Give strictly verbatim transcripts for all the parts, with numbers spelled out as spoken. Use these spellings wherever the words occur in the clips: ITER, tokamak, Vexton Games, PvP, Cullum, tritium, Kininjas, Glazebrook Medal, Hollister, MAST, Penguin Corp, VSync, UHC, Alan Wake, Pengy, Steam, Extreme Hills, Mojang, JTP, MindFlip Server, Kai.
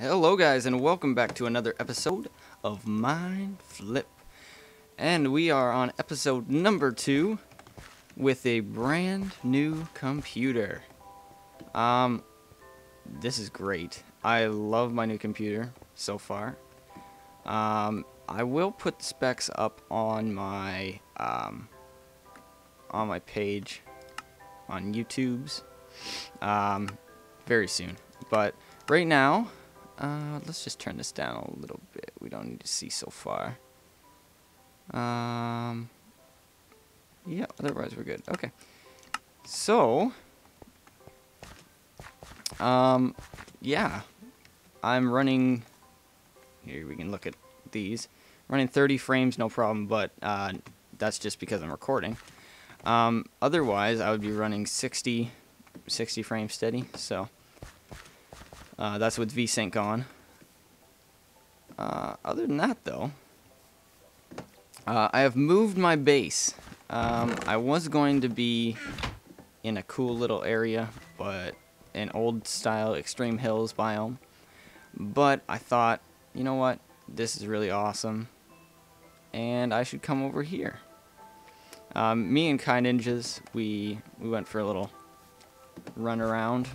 Hello guys, and welcome back to another episode of Mind Flip. And we are on episode number two with a brand new computer. Um, this is great. I love my new computer so far. Um, I will put specs up on my, um, on my page on YouTube's, um, very soon. But right now, Uh, let's just turn this down a little bit. We don't need to see so far. Um, yeah, otherwise we're good. Okay. So, um, yeah. I'm running... Here, we can look at these. Running thirty frames, no problem, but uh, that's just because I'm recording. Um, otherwise, I would be running sixty, sixty frames steady, so... Uh, that's with VSync on. Uh, other than that, though, uh, I have moved my base. Um, I was going to be in a cool little area, but an old-style Extreme Hills biome. But I thought, you know what? This is really awesome, and I should come over here. Um, me and Kininjas, we we went for a little run around.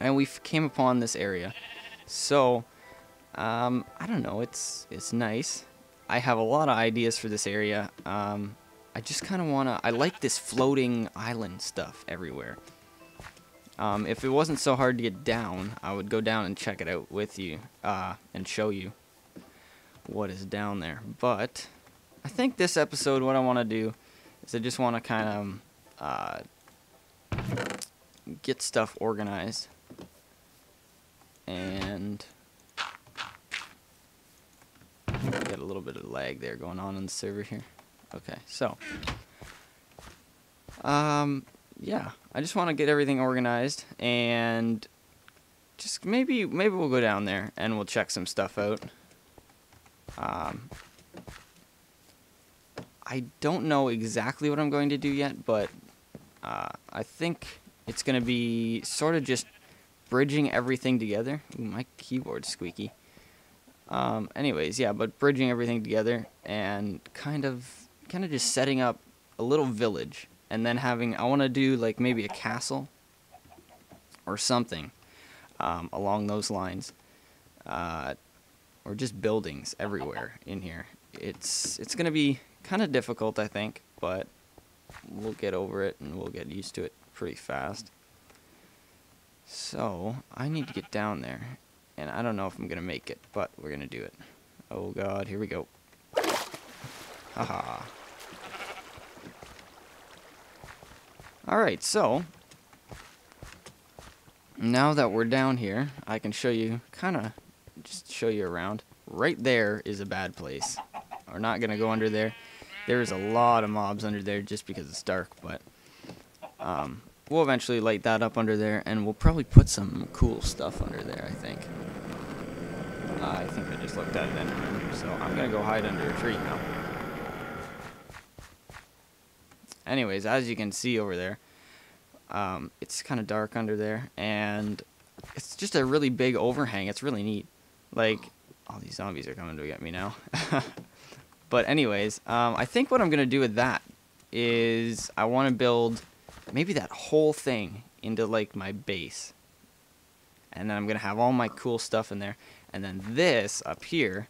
And we came upon this area, so um, I don't know. It's it's nice. I have a lot of ideas for this area. Um, I just kind of wanna. I like this floating island stuff everywhere. Um, if it wasn't so hard to get down, I would go down and check it out with you uh, and show you what is down there. But I think this episode, what I want to do is I just want to kind of uh, get stuff organized. And got a little bit of lag there going on on the server here. Okay, so um, yeah, I just want to get everything organized, and just maybe maybe we'll go down there and we'll check some stuff out. Um, I don't know exactly what I'm going to do yet, but uh, I think it's going to be sort of just bridging everything together. Ooh, my keyboard's squeaky. Um, anyways, yeah, but bridging everything together and kind of, kind of just setting up a little village, and then having, I want to do like maybe a castle or something um, along those lines, uh, or just buildings everywhere in here. It's it's gonna be kind of difficult, I think, but we'll get over it and we'll get used to it pretty fast. So, I need to get down there, and I don't know if I'm going to make it, but we're going to do it. Oh god, here we go. Haha. Alright, so, now that we're down here, I can show you, kind of, just show you around. Right there is a bad place. We're not going to go under there. There is a lot of mobs under there just because it's dark, but, um... we'll eventually light that up under there, and we'll probably put some cool stuff under there, I think. Uh, I think I just looked at it anyway, so I'm going to go hide under a tree now. Anyways, as you can see over there, um, it's kind of dark under there, and it's just a really big overhang. It's really neat. Like, all these zombies are coming to get me now. But anyways, um, I think what I'm going to do with that is I want to build... maybe that whole thing into like my base, and then I'm gonna have all my cool stuff in there, and then this up here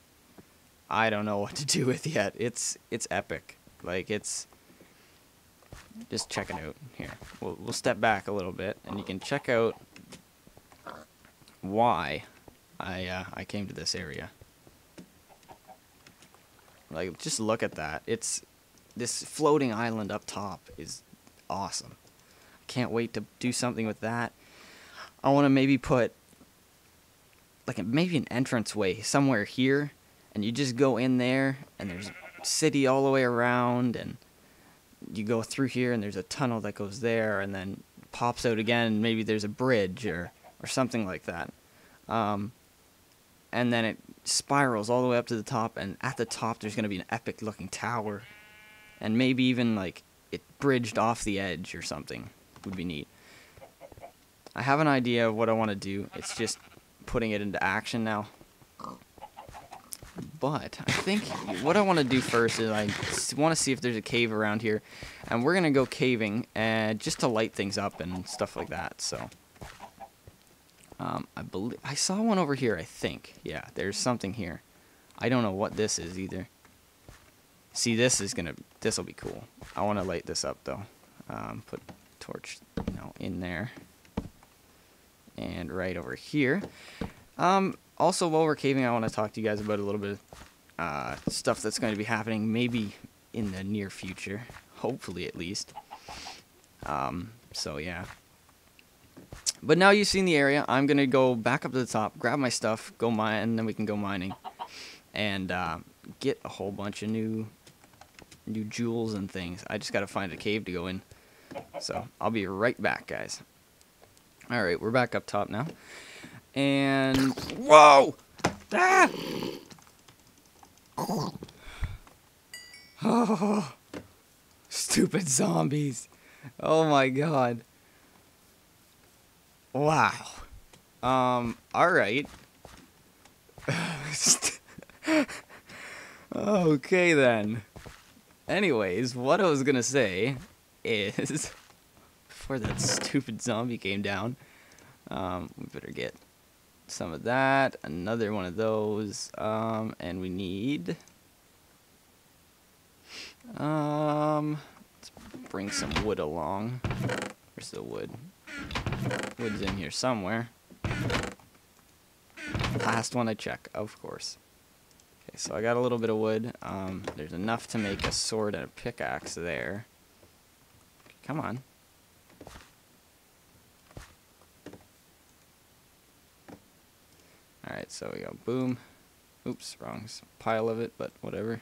I don't know what to do with yet. It's it's epic. Like, it's just, check it out here. We'll, we'll step back a little bit and you can check out why I uh, I came to this area. Like, just look at that. It's this floating island up top is awesome. I can't wait to do something with that. I want to maybe put like a, maybe an entranceway somewhere here, and you just go in there and there's a city all the way around, and you go through here and there's a tunnel that goes there and then pops out again, and maybe there's a bridge or, or something like that. Um, and then it spirals all the way up to the top, and at the top there's going to be an epic looking tower, and maybe even like it bridged off the edge or something would be neat. I have an idea of what I want to do. It's just putting it into action now. But I think what I want to do first is I want to see if there's a cave around here. And we're going to go caving and just to light things up and stuff like that. So um, I believe I saw one over here, I think. Yeah, there's something here. I don't know what this is either. See, this is going to, this will be cool. I want to light this up, though. Um, put torch you know, in there. And right over here. Um, also, while we're caving, I want to talk to you guys about a little bit of uh, stuff that's going to be happening maybe in the near future. Hopefully, at least. Um, so, yeah. But now you've seen the area. I'm going to go back up to the top, grab my stuff, go mine, and then we can go mining. And uh, get a whole bunch of new, new jewels and things. I just got to find a cave to go in. So, I'll be right back, guys. Alright, we're back up top now. And... Whoa! Ah! Oh, stupid zombies. Oh my god. Wow. Um, alright. Okay then. Anyways, what I was gonna say is... Before that stupid zombie came down. Um, we better get some of that, another one of those, um, and we need, um, let's bring some wood along. Where's the wood? Wood's in here somewhere. Last one I check, of course. Okay, so I got a little bit of wood. Um, there's enough to make a sword and a pickaxe there. Come on. Alright, so we go boom. Oops, wrong pile of it, but whatever.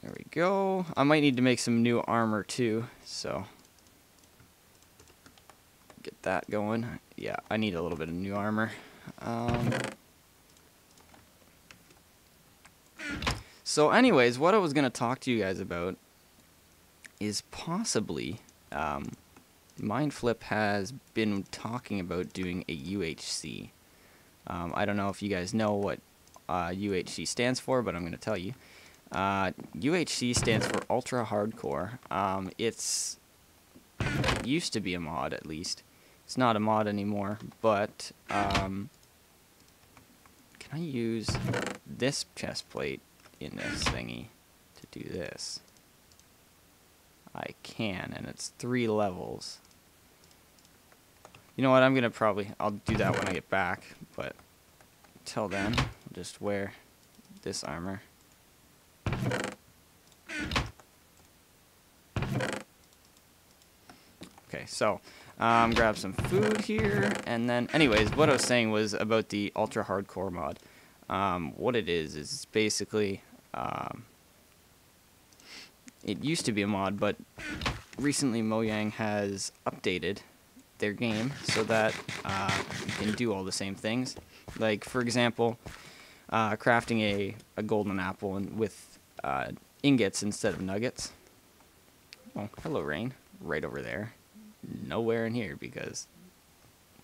There we go. I might need to make some new armor too, so. Get that going. Yeah, I need a little bit of new armor. Um, so anyways, what I was going to talk to you guys about is possibly... Um, Mindflip has been talking about doing a U H C. Um, I don't know if you guys know what uh, U H C stands for, but I'm going to tell you. Uh, U H C stands for Ultra Hardcore. Um, it's it used to be a mod, at least. It's not a mod anymore, but um, can I use this chest plate in this thingy to do this? I can, and it's three levels. You know what, I'm gonna probably, I'll do that when I get back, but till then, I'll just wear this armor. Okay, so, um, grab some food here, and then, anyways, what I was saying was about the Ultra Hardcore mod. Um, what it is, is basically, um, it used to be a mod, but recently Mojang has updated their game so that uh, you can do all the same things. Like, for example, uh, crafting a, a golden apple and with uh, ingots instead of nuggets. Oh, hello, rain. Right over there. Nowhere in here, because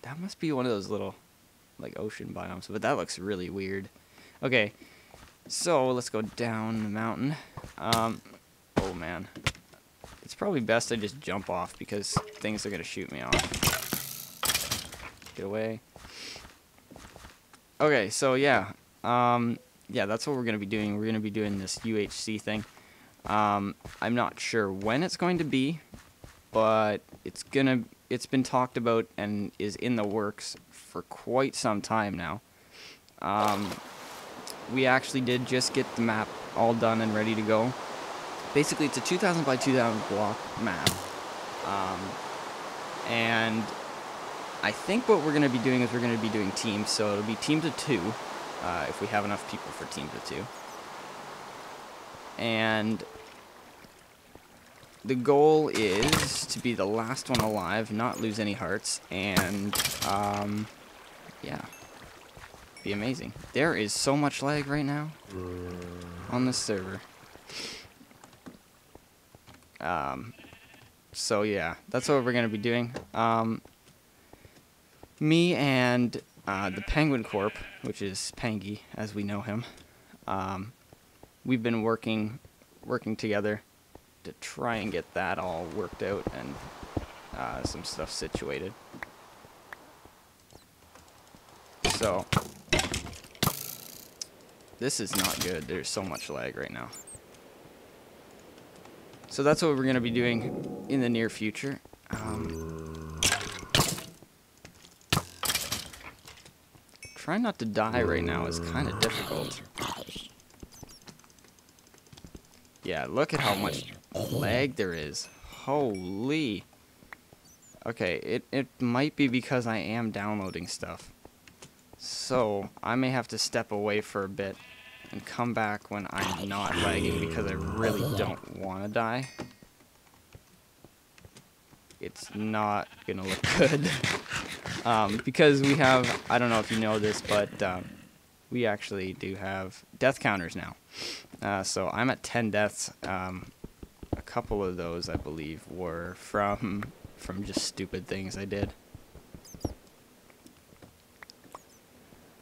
that must be one of those little, like, ocean biomes. But that looks really weird. Okay, so let's go down the mountain. Um... Oh man, it's probably best I just jump off because things are gonna shoot me off. Get away. Okay, so yeah, um, yeah, that's what we're gonna be doing. We're gonna be doing this U H C thing. Um, I'm not sure when it's going to be, but it's gonna. It's been talked about and is in the works for quite some time now. Um, we actually did just get the map all done and ready to go. Basically, it's a two thousand by two thousand block map, um, and I think what we're going to be doing is we're going to be doing teams, so it'll be teams of two, uh, if we have enough people for teams of two, and the goal is to be the last one alive, not lose any hearts, and, um, yeah, be amazing. There is so much lag right now on this server. Um, so yeah, that's what we're going to be doing. Um, me and uh, the Penguin Corp, which is Pengy as we know him, um, we've been working working together to try and get that all worked out and uh, some stuff situated. So this is not good. There's so much lag right now. So that's what we're going to be doing in the near future. Um, trying not to die right now is kind of difficult. Yeah, look at how much lag there is. Holy. Okay, it, it might be because I am downloading stuff. So I may have to step away for a bit and come back when I'm not lagging, because I really don't want to die. It's not gonna look good. um, because we have, I don't know if you know this, but um, we actually do have death counters now. Uh, so I'm at ten deaths. Um, a couple of those, I believe, were from from just stupid things I did.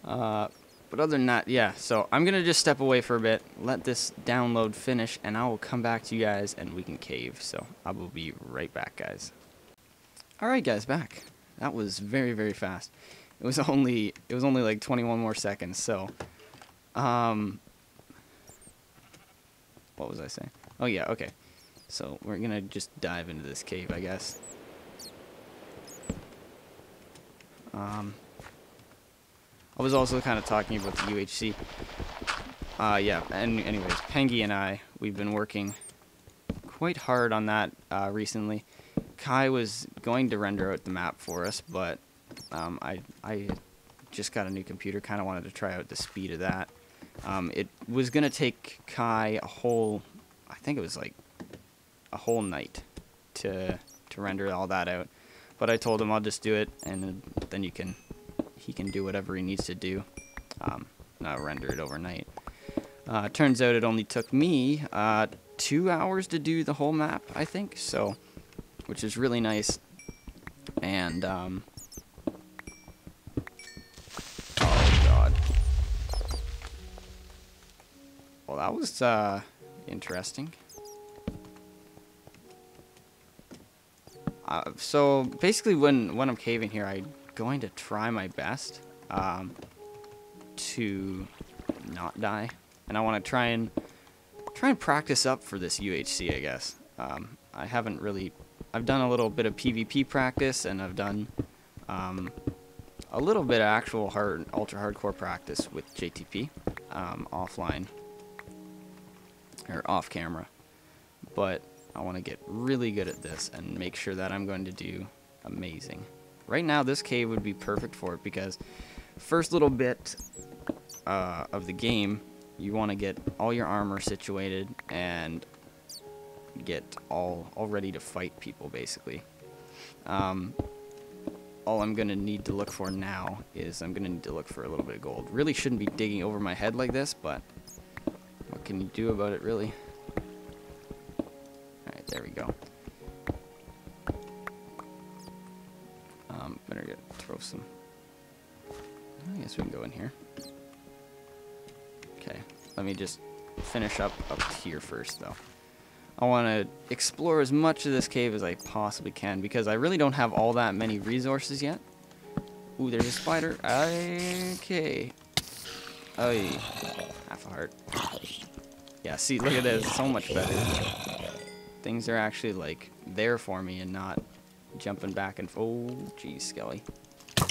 Uh... But other than that, yeah, so I'm going to just step away for a bit, let this download finish, and I will come back to you guys and we can cave. So I will be right back, guys. Alright guys, back. That was very, very fast. It was only, it was only like twenty-one more seconds, so, um, what was I saying? Oh yeah, okay. So we're going to just dive into this cave, I guess. Um... I was also kind of talking about the U H C. Uh, yeah, and anyways, Pengy and I, we've been working quite hard on that uh, recently. Kai was going to render out the map for us, but um, I, I just got a new computer, kind of wanted to try out the speed of that. Um, it was going to take Kai a whole, I think it was like a whole night to, to render all that out. But I told him I'll just do it, and then you can... he can do whatever he needs to do, um, not render it overnight. Uh, turns out it only took me uh, two hours to do the whole map, I think, so, which is really nice. And, um, oh god. Well, that was uh, interesting. Uh, so, basically when, when I'm caving here, I... going to try my best um, to not die, and I want to try and try and practice up for this U H C, I guess. Um, I haven't really. I've done a little bit of PvP practice, and I've done um, a little bit of actual hard, ultra hardcore practice with J T P um, offline or off camera. But I want to get really good at this and make sure that I'm going to do amazing. Right now, this cave would be perfect for it, because first little bit uh, of the game, you want to get all your armor situated and get all, all ready to fight people, basically. Um, all I'm going to need to look for now is I'm going to need to look for a little bit of gold. Really shouldn't be digging over my head like this, but what can you do about it, really? All right, there we go. Um, better get throw some. I guess we can go in here. Okay, let me just finish up up here first, though. I want to explore as much of this cave as I possibly can, because I really don't have all that many resources yet. Ooh, there's a spider. Okay. Oh, half a heart. Yeah, see, look at this. So much better. Things are actually like there for me and not. Jumping back and oh, geez, Skelly. Ah,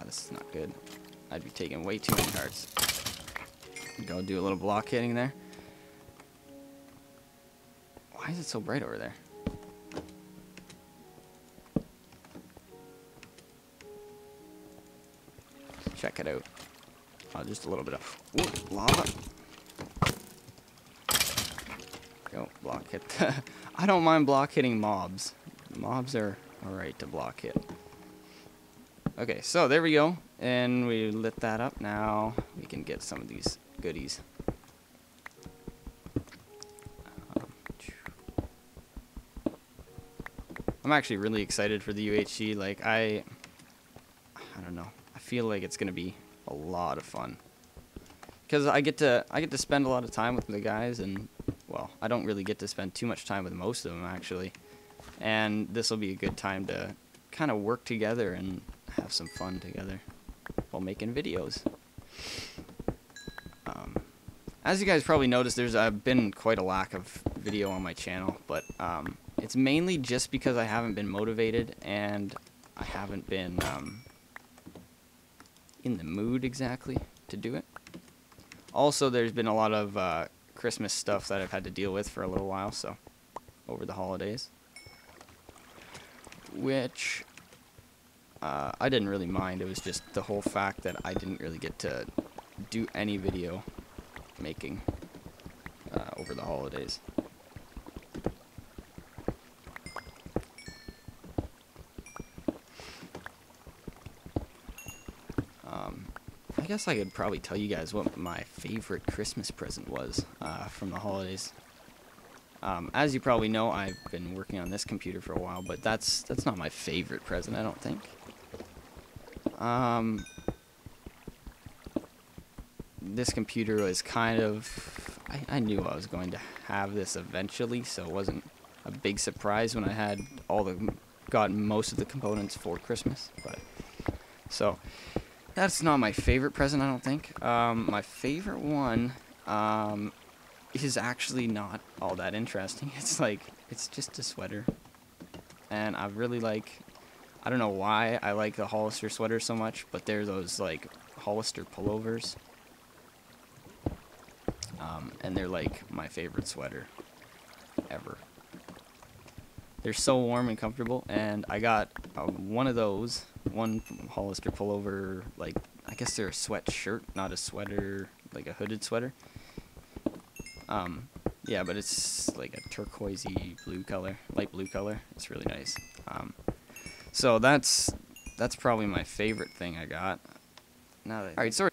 uh, this is not good. I'd be taking way too many hearts. Go do a little block hitting there. Why is it so bright over there? Check it out. Oh, just a little bit of ooh, lava. Go block hit. I don't mind block hitting mobs. Mobs are alright to block hit. Okay, so there we go. And we lit that up. Now we can get some of these goodies. Um, I'm actually really excited for the U H C. Like, I... I don't know. I feel like it's going to be a lot of fun. Because I get to I get to spend a lot of time with the guys, and, well, I don't really get to spend too much time with most of them, actually. And this will be a good time to kind of work together and have some fun together while making videos. Um, as you guys probably noticed, there's uh, been quite a lack of video on my channel, but um, it's mainly just because I haven't been motivated, and I haven't been um, in the mood exactly to do it. Also, there's been a lot of uh, Christmas stuff that I've had to deal with for a little while, so over the holidays, which uh, I didn't really mind. It was just the whole fact that I didn't really get to do any video making uh, over the holidays. Um, I guess I could probably tell you guys what my favorite Christmas present was uh, from the holidays. Um, as you probably know, I've been working on this computer for a while, but that's that's not my favorite present, I don't think. Um, this computer was kind of... I, I knew I was going to have this eventually, so it wasn't a big surprise when I had all the... got most of the components for Christmas. But so, that's not my favorite present, I don't think. Um, my favorite one... Um, is actually not all that interesting. It's like, it's just a sweater. And I really like, I don't know why I like the Hollister sweater so much, but they're those like Hollister pullovers. Um, and they're like my favorite sweater ever. They're so warm and comfortable, and I got um, one of those, one Hollister pullover, like, I guess they're a sweatshirt, not a sweater, like a hooded sweater. Um, yeah, but it's like a turquoisey blue color, light blue color. It's really nice. Um, so that's that's probably my favorite thing I got. Now that, all right, sorry,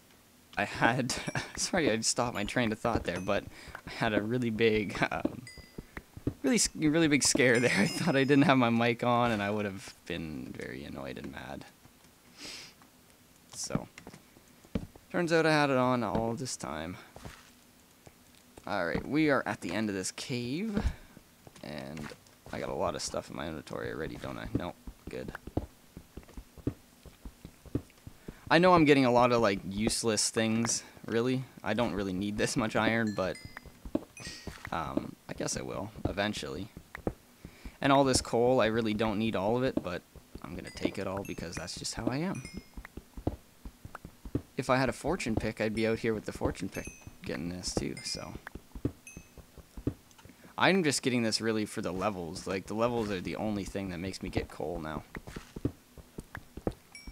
I had sorry I stopped my train of thought there, but I had a really big, um, really really big scare there. I thought I didn't have my mic on, and I would have been very annoyed and mad. So turns out I had it on all this time. Alright, we are at the end of this cave, and I got a lot of stuff in my inventory already, don't I? No, good. I know I'm getting a lot of, like, useless things, really. I don't really need this much iron, but um, I guess I will, eventually. And all this coal, I really don't need all of it, but I'm going to take it all because that's just how I am. If I had a fortune pick, I'd be out here with the fortune pick getting this, too, so... I'm just getting this really for the levels. Like, the levels are the only thing that makes me get coal now.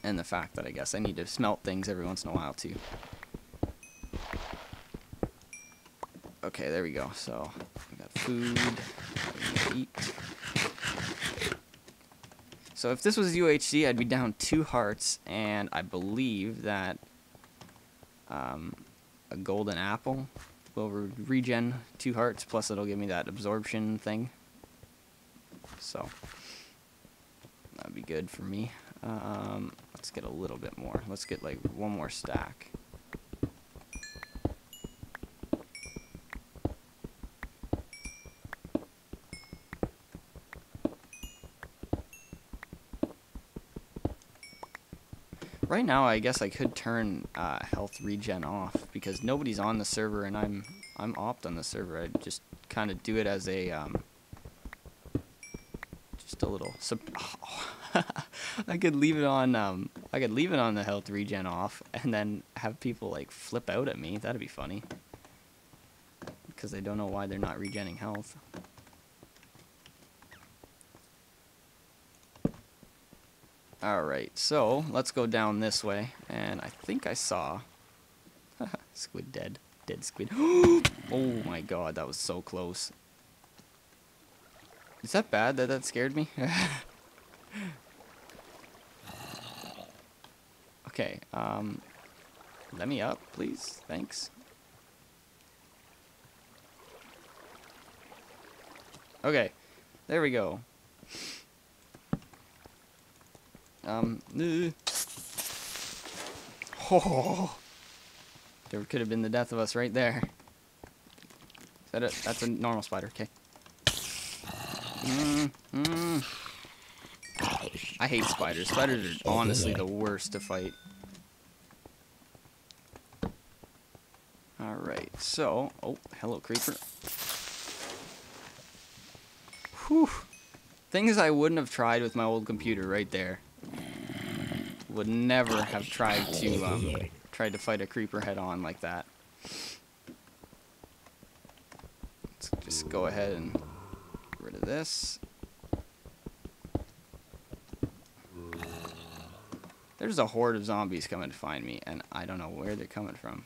And the fact that I guess I need to smelt things every once in a while, too. Okay, there we go. So, we got food. We need to eat. So, if this was U H C, I'd be down two hearts, and I believe that um, a golden apple will re regen two hearts, plus it'll give me that absorption thing. So, that'd be good for me. Um, let's get a little bit more. Let's get, like, one more stack. Right now, I guess I could turn uh, health regen off, because nobody's on the server, and I'm I'm opt on the server. I just kind of do it as a um, just a little. Oh. I could leave it on. Um, I could leave it on the health regen off, and then have people like flip out at me. That'd be funny, because they don't know why they're not regening health. Alright, so let's go down this way, and I think I saw... squid dead. Dead squid. Oh my god, that was so close. Is that bad that that scared me? Okay, um... let me up, please. Thanks. Okay, there we go. Um, no. Oh, there could have been the death of us right there. Is that a, that's a normal spider, okay. Mm, mm. I hate spiders. Spiders are honestly the worst to fight. Alright, so... Oh, hello, creeper. Whew. Things I wouldn't have tried with my old computer right there. Would never have tried to, um... tried to fight a creeper head-on like that. Let's just go ahead and get rid of this. There's a horde of zombies coming to find me, and I don't know where they're coming from.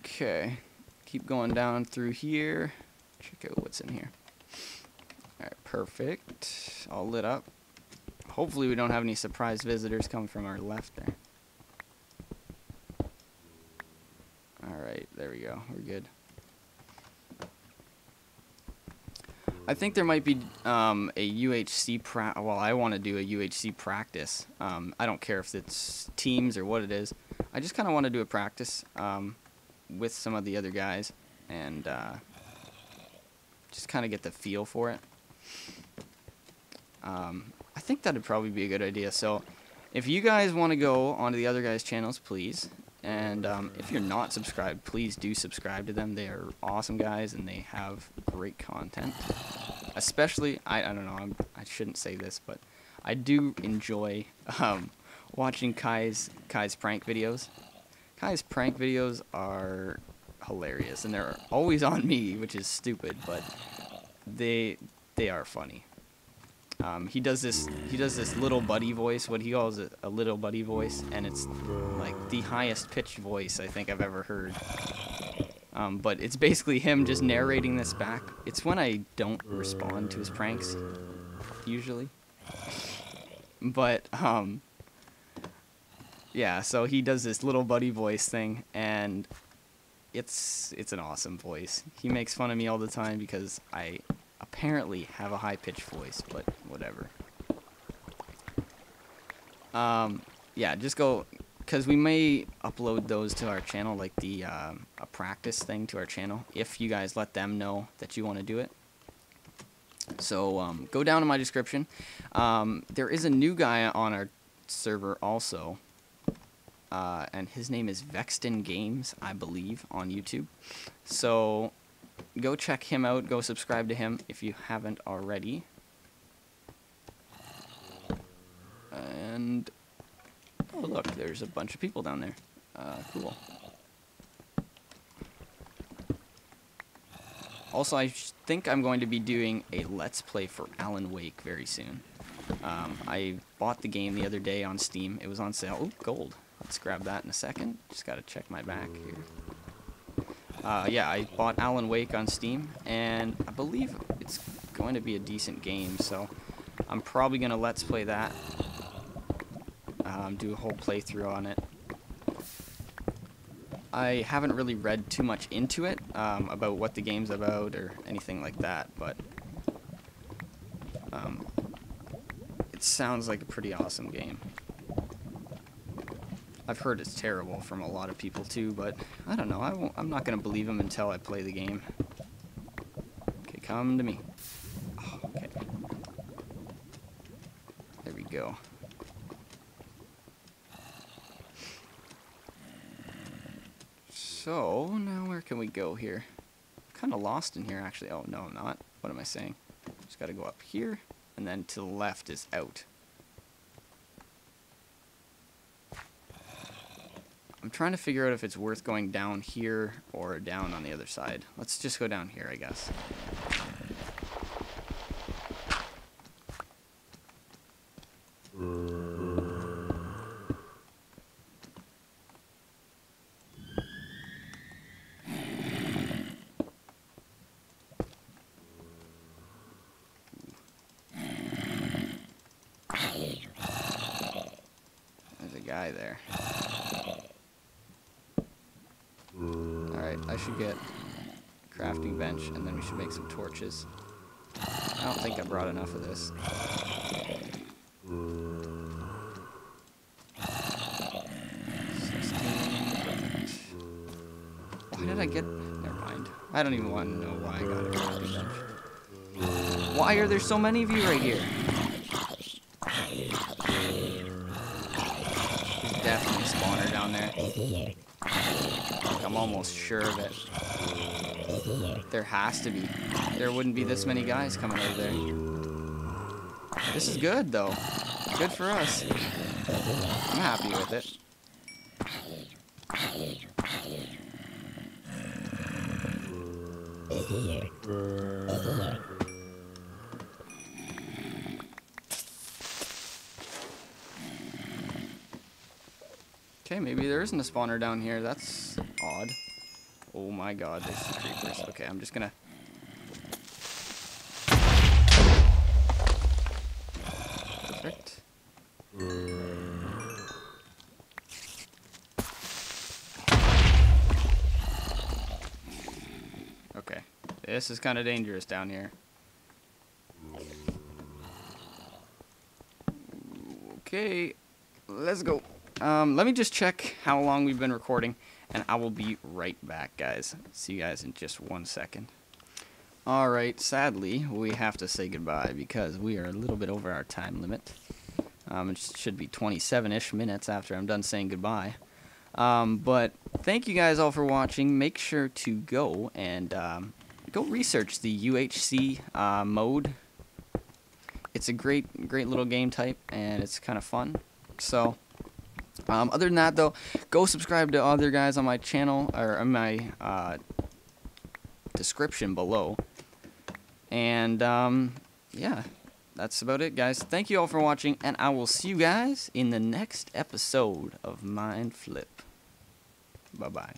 Okay, keep going down through here. Check out what's in here. Alright, perfect. All lit up. Hopefully we don't have any surprise visitors coming from our left there. Alright, there we go. We're good. I think there might be um, a U H C pra- well, I want to do a U H C practice. Um, I don't care if it's teams or what it is. I just kind of want to do a practice um, with some of the other guys and uh, just kind of get the feel for it. Um, I think that would probably be a good idea. So if you guys want to go onto the other guys' channels, please. And um, if you're not subscribed, please do subscribe to them. They are awesome guys, and they have great content. Especially, I, I don't know, I'm, I shouldn't say this, but I do enjoy um, watching Kai's Kai's prank videos. Kai's prank videos are hilarious, and they're always on me, which is stupid, but they they are funny. Um, he does this. He does this little buddy voice. What he calls a, a little buddy voice, and it's like the highest pitched voice I think I've ever heard. Um, but it's basically him just narrating this back. It's when I don't respond to his pranks, usually. But um, yeah. So he does this little buddy voice thing, and it's it's an awesome voice. He makes fun of me all the time because I. Apparently have a high-pitched voice, but whatever. Um, yeah, just go, because we may upload those to our channel, like the uh, a practice thing to our channel, if you guys let them know that you want to do it. So um, go down to my description. Um, there is a new guy on our server also, uh, and his name is Vexton Games, I believe, on YouTube. So... go check him out, go subscribe to him if you haven't already. And, oh look, there's a bunch of people down there. Uh, cool. Also, I think I'm going to be doing a Let's Play for Alan Wake very soon. Um, I bought the game the other day on Steam. It was on sale. Oh, gold. Let's grab that in a second. Just gotta check my back here. Uh, yeah, I bought Alan Wake on Steam, and I believe it's going to be a decent game, so I'm probably going to Let's Play that, um, do a whole playthrough on it. I haven't really read too much into it, um, about what the game's about or anything like that, but um, it sounds like a pretty awesome game. I've heard it's terrible from a lot of people too, but I don't know. I won't, I'm not going to believe them until I play the game. Okay, come to me. Oh, okay. There we go. So, now where can we go here? I'm kind of lost in here, actually. Oh, no, I'm not. What am I saying? Just got to go up here, and then to the left is out. I'm trying to figure out if it's worth going down here or down on the other side. Let's just go down here, I guess. There's a guy there. I should get crafting bench, and then we should make some torches. I don't think I brought enough of this. Why did I get... Never mind. I don't even want to know why I got a crafting bench. Why are there so many of you right here? There's definitely a spawner down there. Like, I'm almost sure of it. There has to be. There wouldn't be this many guys coming over there. This is good, though. Good for us. I'm happy with it. Okay, maybe there isn't a spawner down here. That's odd. Oh my god, there's some creepers. Okay, I'm just gonna... Perfect. Okay, this is kind of dangerous down here. Okay, let's go. Um, let me just check how long we've been recording, and I will be right back, guys. See you guys in just one second. Alright, sadly, we have to say goodbye because we are a little bit over our time limit. Um, it should be twenty-seven-ish minutes after I'm done saying goodbye. Um, but thank you guys all for watching. Make sure to go and um, go research the U H C uh, mode. It's a great, great little game type, and it's kind of fun. So... Um, other than that, though, go subscribe to other guys on my channel, or on my uh, description below. And, um, yeah, that's about it, guys. Thank you all for watching, and I will see you guys in the next episode of Mind Flip. Bye-bye.